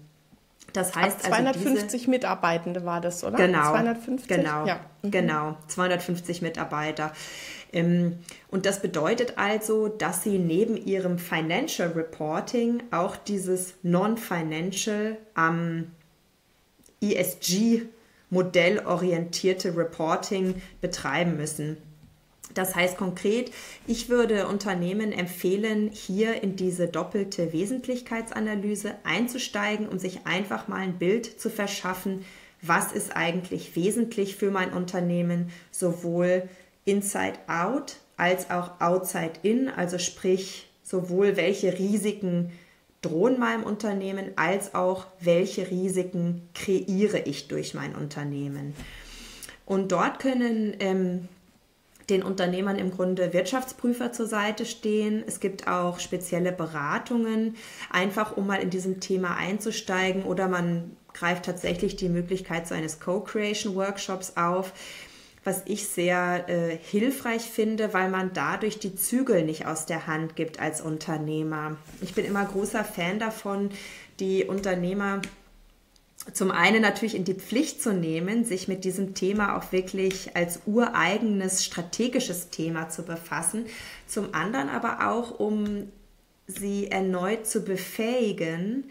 Das heißt, ab 250 Mitarbeitende war das, oder? Genau, 250? Genau, ja. Genau, 250 Mitarbeiter. Und das bedeutet also, dass sie neben ihrem Financial Reporting auch dieses Non-Financial am ESG-modellorientierte Reporting betreiben müssen. Das heißt konkret, ich würde Unternehmen empfehlen, hier in diese doppelte Wesentlichkeitsanalyse einzusteigen, um sich einfach mal ein Bild zu verschaffen, was ist eigentlich wesentlich für mein Unternehmen, sowohl inside out als auch outside in, also sprich sowohl welche Risiken drohen meinem Unternehmen, als auch welche Risiken kreiere ich durch mein Unternehmen. Und dort können den Unternehmern im Grunde Wirtschaftsprüfer zur Seite stehen. Es gibt auch spezielle Beratungen, einfach um mal in diesem Thema einzusteigen, oder man greift tatsächlich die Möglichkeit so eines Co-Creation-Workshops auf, was ich sehr hilfreich finde, weil man dadurch die Zügel nicht aus der Hand gibt als Unternehmer. Ich bin immer großer Fan davon, die Unternehmer zum einen natürlich in die Pflicht zu nehmen, sich mit diesem Thema auch wirklich als ureigenes strategisches Thema zu befassen, zum anderen aber auch, um sie erneut zu befähigen,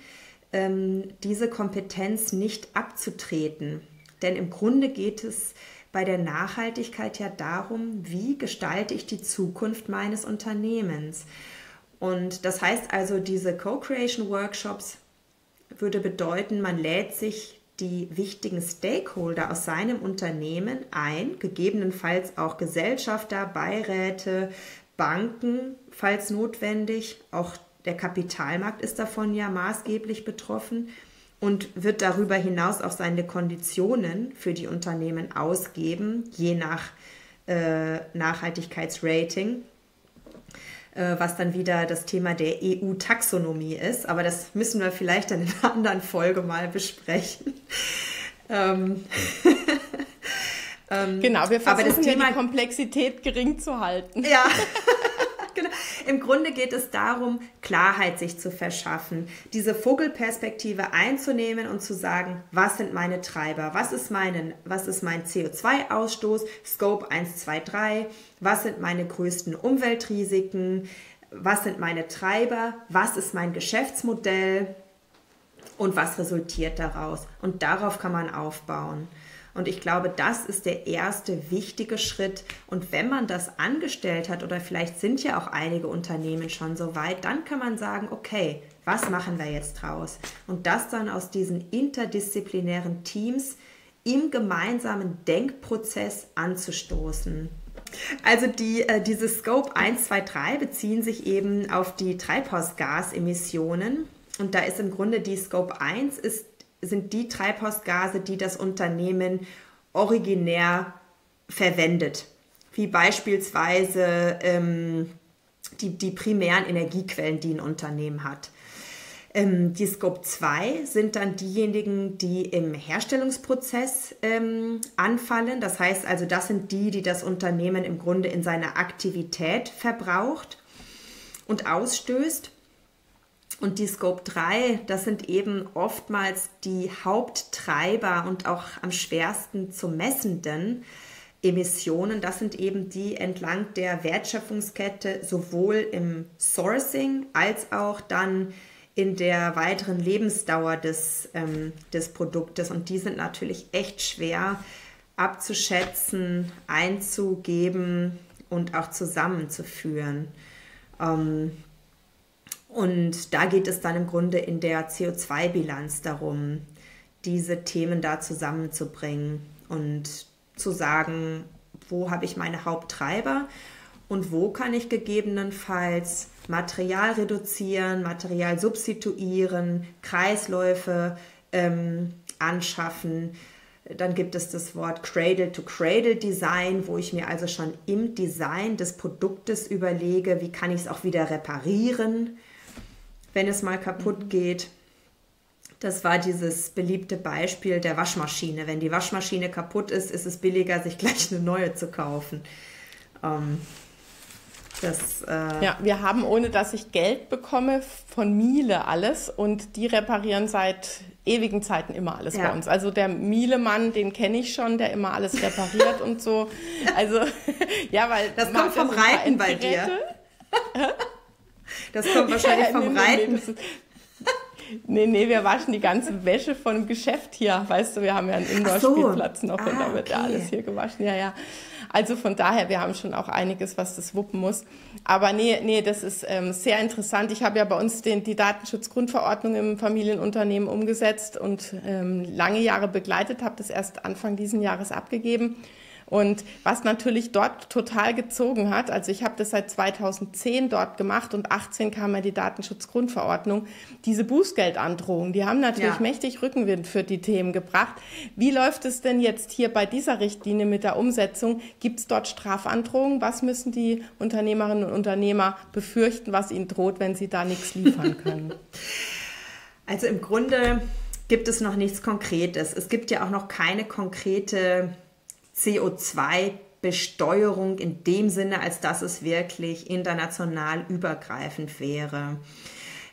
diese Kompetenz nicht abzutreten. Denn im Grunde geht es bei der Nachhaltigkeit ja darum, wie gestalte ich die Zukunft meines Unternehmens. Und das heißt also, diese Co-Creation-Workshops würde bedeuten, man lädt sich die wichtigen Stakeholder aus seinem Unternehmen ein, gegebenenfalls auch Gesellschafter, Beiräte, Banken, falls notwendig. Auch der Kapitalmarkt ist davon ja maßgeblich betroffen. Und wird darüber hinaus auch seine Konditionen für die Unternehmen ausgeben, je nach Nachhaltigkeitsrating, was dann wieder das Thema der EU-Taxonomie ist. Aber das müssen wir vielleicht dann in einer anderen Folge mal besprechen. Genau, wir versuchen aber das Thema, die Komplexität gering zu halten. Ja. Genau. Im Grunde geht es darum, Klarheit sich zu verschaffen, diese Vogelperspektive einzunehmen und zu sagen, was sind meine Treiber, was ist mein CO2-Ausstoß, Scope 1, 2, 3, was sind meine größten Umweltrisiken, was sind meine Treiber, was ist mein Geschäftsmodell und was resultiert daraus. Und darauf kann man aufbauen. Und ich glaube, das ist der erste wichtige Schritt. Und wenn man das angestellt hat, oder vielleicht sind ja auch einige Unternehmen schon so weit, dann kann man sagen, okay, was machen wir jetzt draus? Und das dann aus diesen interdisziplinären Teams im gemeinsamen Denkprozess anzustoßen. Also diese Scope 1, 2, 3 beziehen sich eben auf die Treibhausgasemissionen. Und da ist im Grunde die Scope 1 sind die Treibhausgase, die das Unternehmen originär verwendet, wie beispielsweise die primären Energiequellen, die ein Unternehmen hat. Die Scope 2 sind dann diejenigen, die im Herstellungsprozess anfallen. Das heißt also, das sind die das Unternehmen im Grunde in seiner Aktivität verbraucht und ausstößt. Und die Scope 3, das sind eben oftmals die Haupttreiber und auch am schwersten zu messenden Emissionen. Das sind eben die entlang der Wertschöpfungskette sowohl im Sourcing als auch dann in der weiteren Lebensdauer des Produktes. Und die sind natürlich echt schwer abzuschätzen, einzugeben und auch zusammenzuführen. Und da geht es dann im Grunde in der CO2-Bilanz darum, diese Themen da zusammenzubringen und zu sagen, wo habe ich meine Haupttreiber und wo kann ich gegebenenfalls Material reduzieren, Material substituieren, Kreisläufe anschaffen. Dann gibt es das Wort Cradle-to-Cradle-Design, wo ich mir also schon im Design des Produktes überlege, wie kann ich es auch wieder reparieren, wenn es mal kaputt geht. Das war dieses beliebte Beispiel der Waschmaschine. Wenn die Waschmaschine kaputt ist, ist es billiger, sich gleich eine neue zu kaufen. Wir haben, ohne dass ich Geld bekomme, von Miele alles. Und die reparieren seit ewigen Zeiten immer alles bei uns. Also der Miele-Mann, den kenne ich schon, der immer alles repariert und so. Also, ja, weil... Das kommt vom Reiten bei dir. Das kommt wahrscheinlich vom Reiten. Nee, wir waschen die ganze Wäsche von dem Geschäft hier. Weißt du, wir haben ja einen Indoor-Spielplatz noch und da wird ja alles hier gewaschen. Ja. Also von daher, wir haben schon auch einiges, was das wuppen muss. Aber nee, das ist sehr interessant. Ich habe ja bei uns die Datenschutzgrundverordnung im Familienunternehmen umgesetzt und lange Jahre begleitet, habe das erst Anfang diesen Jahres abgegeben. Und was natürlich dort total gezogen hat, also ich habe das seit 2010 dort gemacht und 2018 kam ja die Datenschutzgrundverordnung, diese Bußgeldandrohungen, die haben natürlich mächtig Rückenwind für die Themen gebracht. Wie läuft es denn jetzt hier bei dieser Richtlinie mit der Umsetzung? Gibt es dort Strafandrohungen? Was müssen die Unternehmerinnen und Unternehmer befürchten, was ihnen droht, wenn sie da nichts liefern können? Also im Grunde gibt es noch nichts Konkretes. Es gibt ja auch noch keine konkrete CO2-Besteuerung in dem Sinne, als dass es wirklich international übergreifend wäre.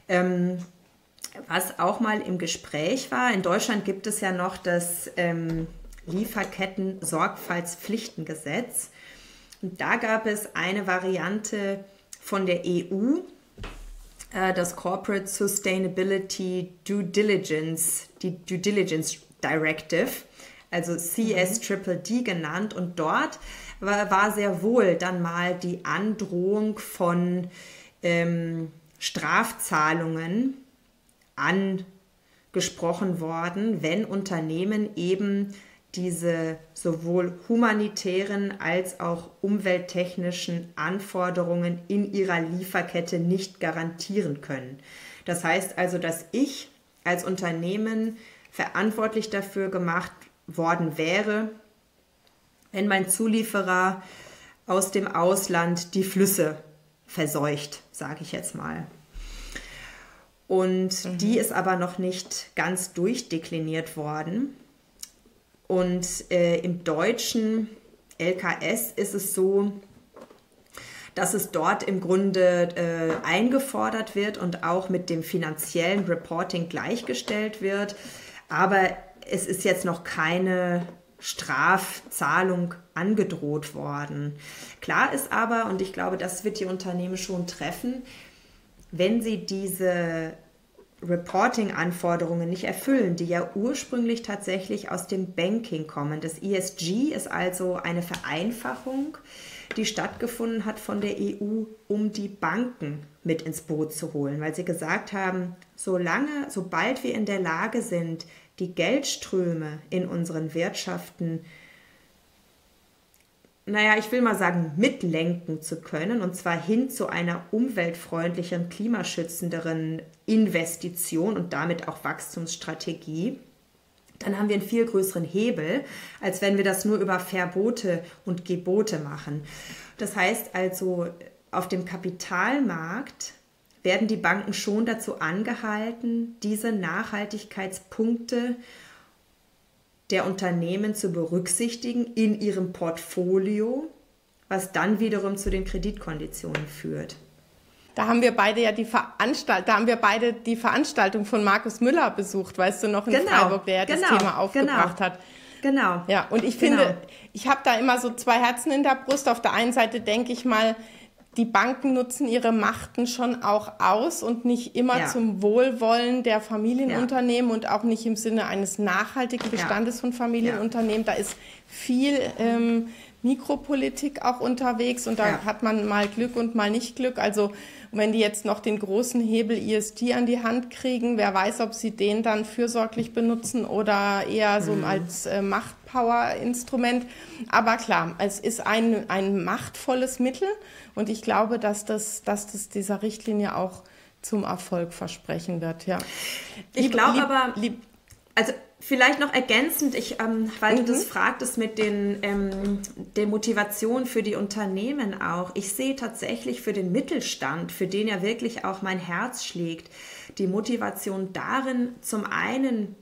Was auch mal im Gespräch war, in Deutschland gibt es ja noch das Lieferketten-Sorgfaltspflichtengesetz. Und da gab es eine Variante von der EU, das Corporate Sustainability Due Diligence, die Due Diligence Directive, also CSDDD genannt. Und dort war sehr wohl dann mal die Androhung von Strafzahlungen angesprochen worden, wenn Unternehmen eben diese sowohl humanitären als auch umwelttechnischen Anforderungen in ihrer Lieferkette nicht garantieren können. Das heißt also, dass ich als Unternehmen verantwortlich dafür gemacht worden wäre, wenn mein Zulieferer aus dem Ausland die Flüsse verseucht, sage ich jetzt mal. Und die ist aber noch nicht ganz durchdekliniert worden. Und im deutschen LKS ist es so, dass es dort im Grunde eingefordert wird und auch mit dem finanziellen Reporting gleichgestellt wird. Aber es ist jetzt noch keine Strafzahlung angedroht worden. Klar ist aber, und ich glaube, das wird die Unternehmen schon treffen, wenn sie diese Reporting-Anforderungen nicht erfüllen, die ja ursprünglich tatsächlich aus dem Banking kommen. Das ESG ist also eine Vereinfachung, die stattgefunden hat von der EU, um die Banken mit ins Boot zu holen, weil sie gesagt haben, sobald wir in der Lage sind, die Geldströme in unseren Wirtschaften, mitlenken zu können, und zwar hin zu einer umweltfreundlicheren, klimaschützenderen Investition und damit auch Wachstumsstrategie, dann haben wir einen viel größeren Hebel, als wenn wir das nur über Verbote und Gebote machen. Das heißt also, auf dem Kapitalmarkt werden die Banken schon dazu angehalten, diese Nachhaltigkeitspunkte der Unternehmen zu berücksichtigen in ihrem Portfolio, was dann wiederum zu den Kreditkonditionen führt. Da haben wir beide die Veranstaltung von Markus Müller besucht, weißt du noch, in Freiburg, der ja das Thema aufgebracht hat. Genau. Ja, und ich finde, ich habe da immer so zwei Herzen in der Brust. Auf der einen Seite denke ich mal, die Banken nutzen ihre Machten schon auch aus und nicht immer zum Wohlwollen der Familienunternehmen und auch nicht im Sinne eines nachhaltigen Bestandes von Familienunternehmen. Da ist viel Mikropolitik auch unterwegs und da hat man mal Glück und mal nicht Glück. Also wenn die jetzt noch den großen Hebel ESG an die Hand kriegen, wer weiß, ob sie den dann fürsorglich benutzen oder eher so als Machtpower-Instrument. Aber klar, es ist ein machtvolles Mittel. Und ich glaube, dass das dieser Richtlinie auch zum Erfolg versprechen wird. Ja. Ich glaube aber, also vielleicht noch ergänzend, weil du das fragtest mit der Motivation für die Unternehmen auch. Ich sehe tatsächlich für den Mittelstand, für den ja wirklich auch mein Herz schlägt, die Motivation darin, zum einen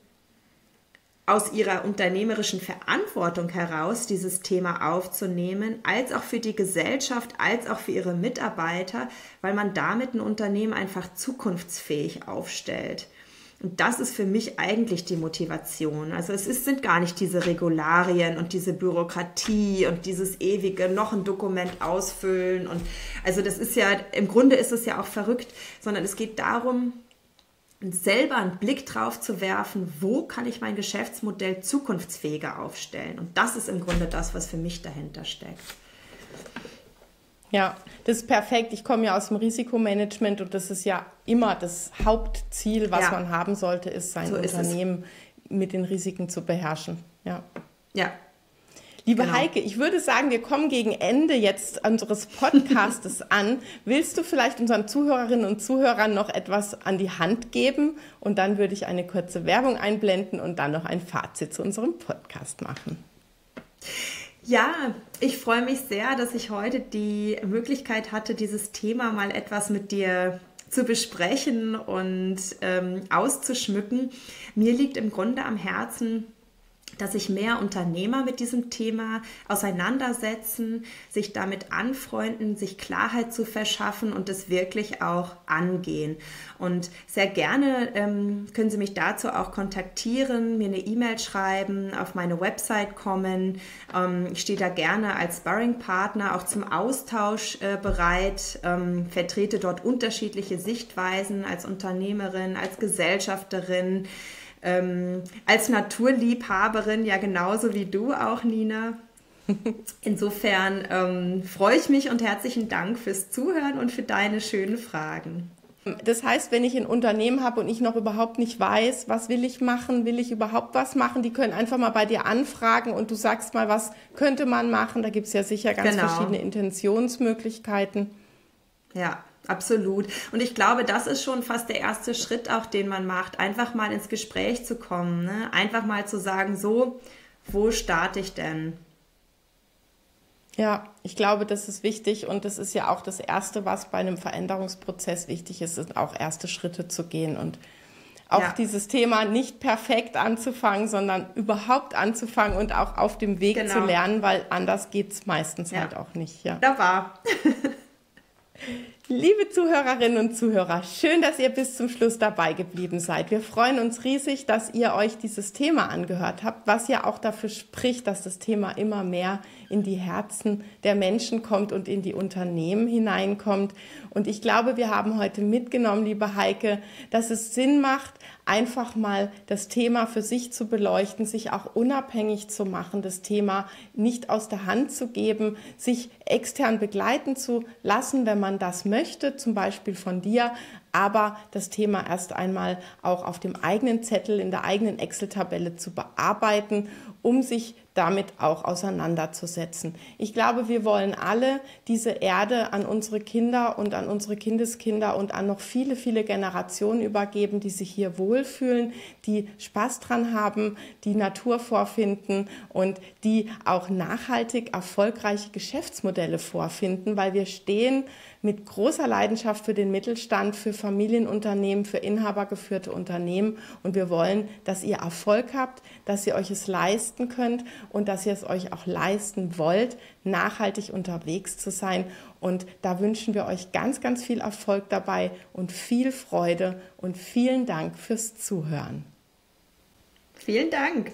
aus ihrer unternehmerischen Verantwortung heraus dieses Thema aufzunehmen, als auch für die Gesellschaft, als auch für ihre Mitarbeiter, weil man damit ein Unternehmen einfach zukunftsfähig aufstellt. Und das ist für mich eigentlich die Motivation. Also sind gar nicht diese Regularien und diese Bürokratie und dieses ewige noch ein Dokument ausfüllen. Und also das ist ja, im Grunde ist es ja auch verrückt, sondern es geht darum, selber einen Blick drauf zu werfen, wo kann ich mein Geschäftsmodell zukunftsfähiger aufstellen. Und das ist im Grunde das, was für mich dahinter steckt. Ja, das ist perfekt. Ich komme ja aus dem Risikomanagement und das ist ja immer das Hauptziel, was man haben sollte, ist, sein Unternehmen mit den Risiken zu beherrschen. Ja. Liebe Heike, ich würde sagen, wir kommen gegen Ende jetzt unseres Podcastes an. Willst du vielleicht unseren Zuhörerinnen und Zuhörern noch etwas an die Hand geben? Und dann würde ich eine kurze Werbung einblenden und dann noch ein Fazit zu unserem Podcast machen. Ja, ich freue mich sehr, dass ich heute die Möglichkeit hatte, dieses Thema mal etwas mit dir zu besprechen und auszuschmücken. Mir liegt im Grunde am Herzen, dass sich mehr Unternehmer mit diesem Thema auseinandersetzen, sich damit anfreunden, sich Klarheit zu verschaffen und es wirklich auch angehen. Und sehr gerne können Sie mich dazu auch kontaktieren, mir eine E-Mail schreiben, auf meine Website kommen. Ich stehe da gerne als Sparringpartner auch zum Austausch bereit, vertrete dort unterschiedliche Sichtweisen als Unternehmerin, als Gesellschafterin, als Naturliebhaberin, ja genauso wie du auch, Nina. Insofern freue ich mich und herzlichen Dank fürs Zuhören und für deine schönen Fragen. Das heißt, wenn ich ein Unternehmen habe und ich noch überhaupt nicht weiß, was will ich machen, will ich überhaupt was machen, die können einfach mal bei dir anfragen und du sagst mal, was könnte man machen. Da gibt es ja sicher ganz verschiedene Intentionsmöglichkeiten. Ja. Absolut. Und ich glaube, das ist schon fast der erste Schritt auch, den man macht, einfach mal ins Gespräch zu kommen, ne? Einfach mal zu sagen, so, wo starte ich denn? Ja, ich glaube, das ist wichtig und das ist ja auch das Erste, was bei einem Veränderungsprozess wichtig ist, sind auch erste Schritte zu gehen und auch dieses Thema nicht perfekt anzufangen, sondern überhaupt anzufangen und auch auf dem Weg zu lernen, weil anders geht es meistens halt auch nicht. Ja. Da war. Liebe Zuhörerinnen und Zuhörer, schön, dass ihr bis zum Schluss dabei geblieben seid. Wir freuen uns riesig, dass ihr euch dieses Thema angehört habt, was ja auch dafür spricht, dass das Thema immer mehr in die Herzen der Menschen kommt und in die Unternehmen hineinkommt. Und ich glaube, wir haben heute mitgenommen, liebe Heike, dass es Sinn macht, einfach mal das Thema für sich zu beleuchten, sich auch unabhängig zu machen, das Thema nicht aus der Hand zu geben, sich extern begleiten zu lassen, wenn man das möchte, zum Beispiel von dir, aber das Thema erst einmal auch auf dem eigenen Zettel, in der eigenen Excel-Tabelle zu bearbeiten, um sich damit auch auseinanderzusetzen. Ich glaube, wir wollen alle diese Erde an unsere Kinder und an unsere Kindeskinder und an noch viele, viele Generationen übergeben, die sich hier wohlfühlen, die Spaß dran haben, die Natur vorfinden und die auch nachhaltig erfolgreiche Geschäftsmodelle vorfinden, weil wir stehen mit großer Leidenschaft für den Mittelstand, für Familienunternehmen, für inhabergeführte Unternehmen und wir wollen, dass ihr Erfolg habt, dass ihr euch es leisten könnt und dass ihr es euch auch leisten wollt, nachhaltig unterwegs zu sein. Und da wünschen wir euch ganz, ganz viel Erfolg dabei und viel Freude und vielen Dank fürs Zuhören. Vielen Dank.